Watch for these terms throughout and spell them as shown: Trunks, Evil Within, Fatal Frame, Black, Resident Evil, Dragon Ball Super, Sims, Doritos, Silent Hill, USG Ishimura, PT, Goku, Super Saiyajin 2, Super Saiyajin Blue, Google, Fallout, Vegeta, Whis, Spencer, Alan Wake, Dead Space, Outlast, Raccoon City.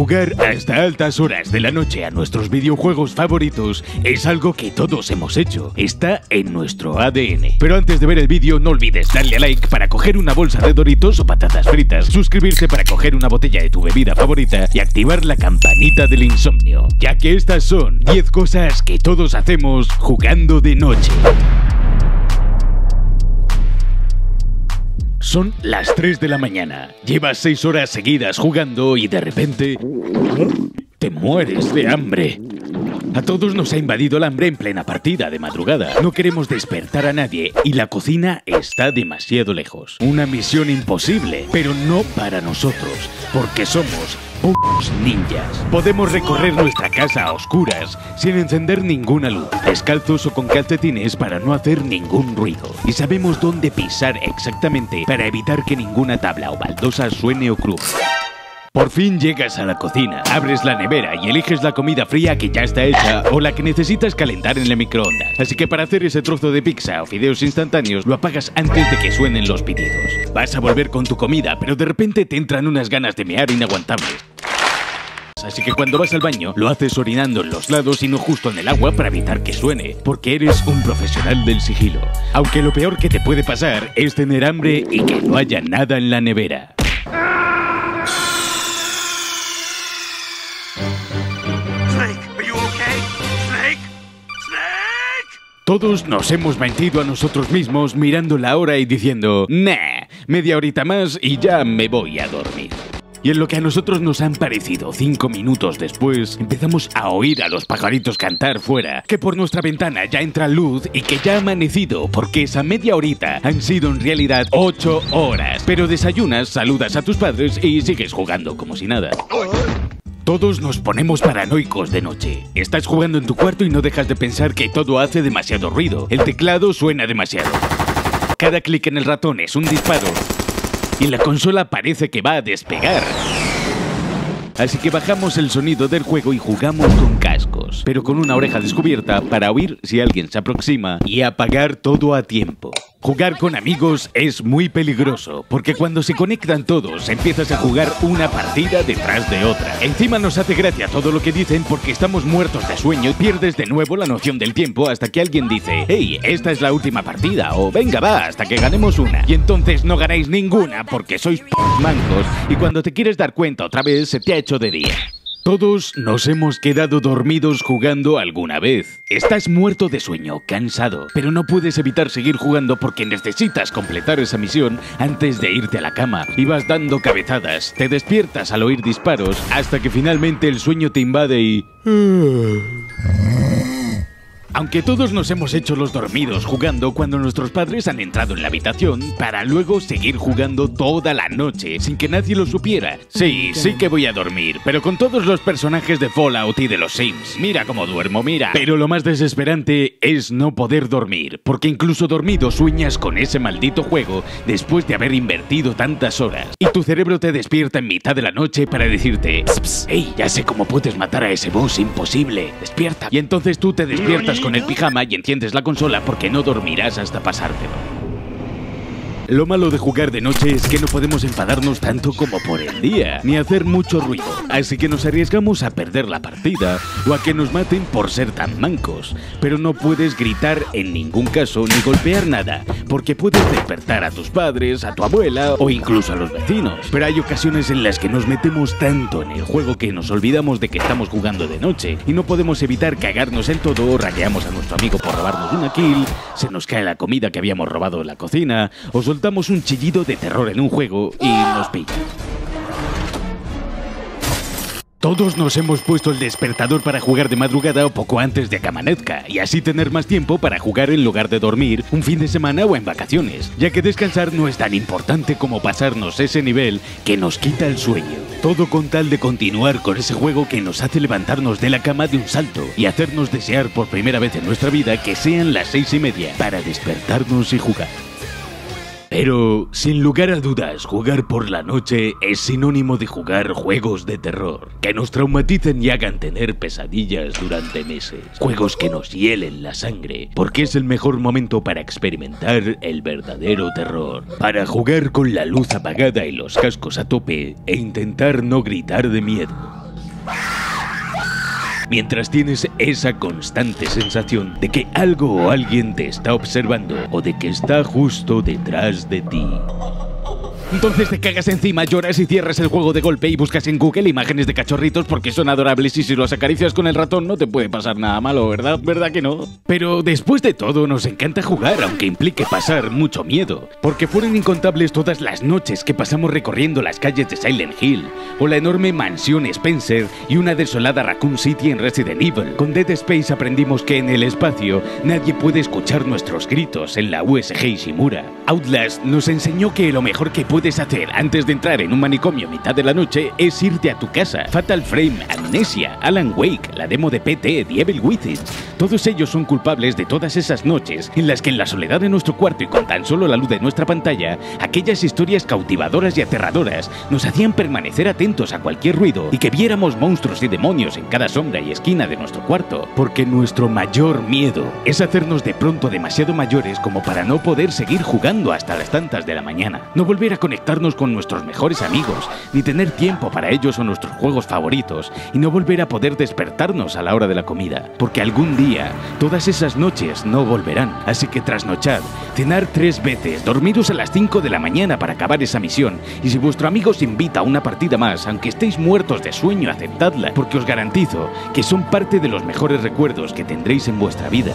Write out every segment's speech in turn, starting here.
Jugar hasta altas horas de la noche a nuestros videojuegos favoritos es algo que todos hemos hecho. Está en nuestro ADN. Pero antes de ver el vídeo, no olvides darle a like para coger una bolsa de Doritos o patatas fritas, suscribirse para coger una botella de tu bebida favorita y activar la campanita del insomnio, ya que estas son 10 cosas que todos hacemos jugando de noche. Son las 3 de la mañana, llevas 6 horas seguidas jugando y de repente te mueres de hambre. A todos nos ha invadido el hambre en plena partida de madrugada. No queremos despertar a nadie y la cocina está demasiado lejos. Una misión imposible, pero no para nosotros, porque somos putos ninjas. Podemos recorrer nuestra casa a oscuras, sin encender ninguna luz, descalzos o con calcetines para no hacer ningún ruido. Y sabemos dónde pisar exactamente para evitar que ninguna tabla o baldosa suene o cruce. Por fin llegas a la cocina, abres la nevera y eliges la comida fría que ya está hecha o la que necesitas calentar en el microondas. Así que para hacer ese trozo de pizza o fideos instantáneos, lo apagas antes de que suenen los pitidos. Vas a volver con tu comida, pero de repente te entran unas ganas de mear inaguantables. Así que cuando vas al baño, lo haces orinando en los lados y no justo en el agua para evitar que suene, porque eres un profesional del sigilo. Aunque lo peor que te puede pasar es tener hambre y que no haya nada en la nevera. Todos nos hemos mentido a nosotros mismos mirando la hora y diciendo nah, media horita más y ya me voy a dormir. Y en lo que a nosotros nos han parecido 5 minutos después, empezamos a oír a los pajaritos cantar fuera, que por nuestra ventana ya entra luz y que ya ha amanecido, porque esa media horita han sido en realidad 8 horas. Pero desayunas, saludas a tus padres y sigues jugando como si nada. Todos nos ponemos paranoicos de noche. Estás jugando en tu cuarto y no dejas de pensar que todo hace demasiado ruido. El teclado suena demasiado. Cada clic en el ratón es un disparo. Y la consola parece que va a despegar. Así que bajamos el sonido del juego y jugamos con cascos, pero con una oreja descubierta para oír si alguien se aproxima y apagar todo a tiempo. Jugar con amigos es muy peligroso, porque cuando se conectan todos, empiezas a jugar una partida detrás de otra. Encima nos hace gracia todo lo que dicen porque estamos muertos de sueño y pierdes de nuevo la noción del tiempo hasta que alguien dice «Hey, esta es la última partida» o «Venga, va, hasta que ganemos una». Y entonces no ganáis ninguna porque sois mancos y cuando te quieres dar cuenta otra vez se te ha hecho de día. Todos nos hemos quedado dormidos jugando alguna vez. Estás muerto de sueño, cansado, pero no puedes evitar seguir jugando porque necesitas completar esa misión antes de irte a la cama. Y vas dando cabezadas, te despiertas al oír disparos, hasta que finalmente el sueño te invade y... Aunque todos nos hemos hecho los dormidos jugando cuando nuestros padres han entrado en la habitación para luego seguir jugando toda la noche sin que nadie lo supiera. Sí, sí que voy a dormir, pero con todos los personajes de Fallout y de los Sims. Mira cómo duermo, mira. Pero lo más desesperante es no poder dormir, porque incluso dormido sueñas con ese maldito juego después de haber invertido tantas horas. Y tu cerebro te despierta en mitad de la noche para decirte hey, ya sé cómo puedes matar a ese boss imposible, despierta. Y entonces tú te despiertas con el pijama y enciendes la consola porque no dormirás hasta pasártelo. Lo malo de jugar de noche es que no podemos enfadarnos tanto como por el día, ni hacer mucho ruido, así que nos arriesgamos a perder la partida o a que nos maten por ser tan mancos. Pero no puedes gritar en ningún caso ni golpear nada, porque puedes despertar a tus padres, a tu abuela o incluso a los vecinos. Pero hay ocasiones en las que nos metemos tanto en el juego que nos olvidamos de que estamos jugando de noche y no podemos evitar cagarnos en todo, rayamos a nuestro amigo por robarnos una kill, se nos cae la comida que habíamos robado en la cocina o soltamos un chillido de terror en un juego y nos pilla. Todos nos hemos puesto el despertador para jugar de madrugada o poco antes de que amanezca y así tener más tiempo para jugar en lugar de dormir un fin de semana o en vacaciones, ya que descansar no es tan importante como pasarnos ese nivel que nos quita el sueño. Todo con tal de continuar con ese juego que nos hace levantarnos de la cama de un salto y hacernos desear por primera vez en nuestra vida que sean las 6:30 para despertarnos y jugar. Pero, sin lugar a dudas, jugar por la noche es sinónimo de jugar juegos de terror, que nos traumaticen y hagan tener pesadillas durante meses. Juegos que nos hielen la sangre, porque es el mejor momento para experimentar el verdadero terror. Para jugar con la luz apagada y los cascos a tope e intentar no gritar de miedo. mientras tienes esa constante sensación de que algo o alguien te está observando o de que está justo detrás de ti. Entonces te cagas encima, lloras y cierras el juego de golpe y buscas en Google imágenes de cachorritos porque son adorables y si los acaricias con el ratón no te puede pasar nada malo, ¿verdad? ¿Verdad que no? Pero después de todo nos encanta jugar, aunque implique pasar mucho miedo, porque fueron incontables todas las noches que pasamos recorriendo las calles de Silent Hill o la enorme mansión Spencer y una desolada Raccoon City en Resident Evil. Con Dead Space aprendimos que en el espacio nadie puede escuchar nuestros gritos en la USG Ishimura. Outlast nos enseñó que lo mejor que puedes hacer antes de entrar en un manicomio a mitad de la noche es irte a tu casa. Fatal Frame, Amnesia, Alan Wake, la demo de PT, Evil Within, todos ellos son culpables de todas esas noches en las que en la soledad de nuestro cuarto y con tan solo la luz de nuestra pantalla, aquellas historias cautivadoras y aterradoras nos hacían permanecer atentos a cualquier ruido y que viéramos monstruos y demonios en cada sombra y esquina de nuestro cuarto, porque nuestro mayor miedo es hacernos de pronto demasiado mayores como para no poder seguir jugando hasta las tantas de la mañana, no volver a conectarnos con nuestros mejores amigos, ni tener tiempo para ellos o nuestros juegos favoritos, y no volver a poder despertarnos a la hora de la comida, porque algún día todas esas noches no volverán. Así que trasnochad, cenar 3 veces, dormiros a las 5 de la mañana para acabar esa misión, y si vuestro amigo os invita a una partida más, aunque estéis muertos de sueño, aceptadla, porque os garantizo que son parte de los mejores recuerdos que tendréis en vuestra vida.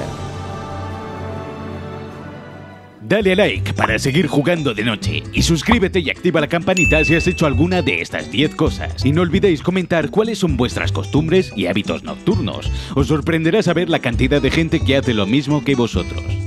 Dale a like para seguir jugando de noche y suscríbete y activa la campanita si has hecho alguna de estas 10 cosas. Y no olvidéis comentar cuáles son vuestras costumbres y hábitos nocturnos. Os sorprenderá saber la cantidad de gente que hace lo mismo que vosotros.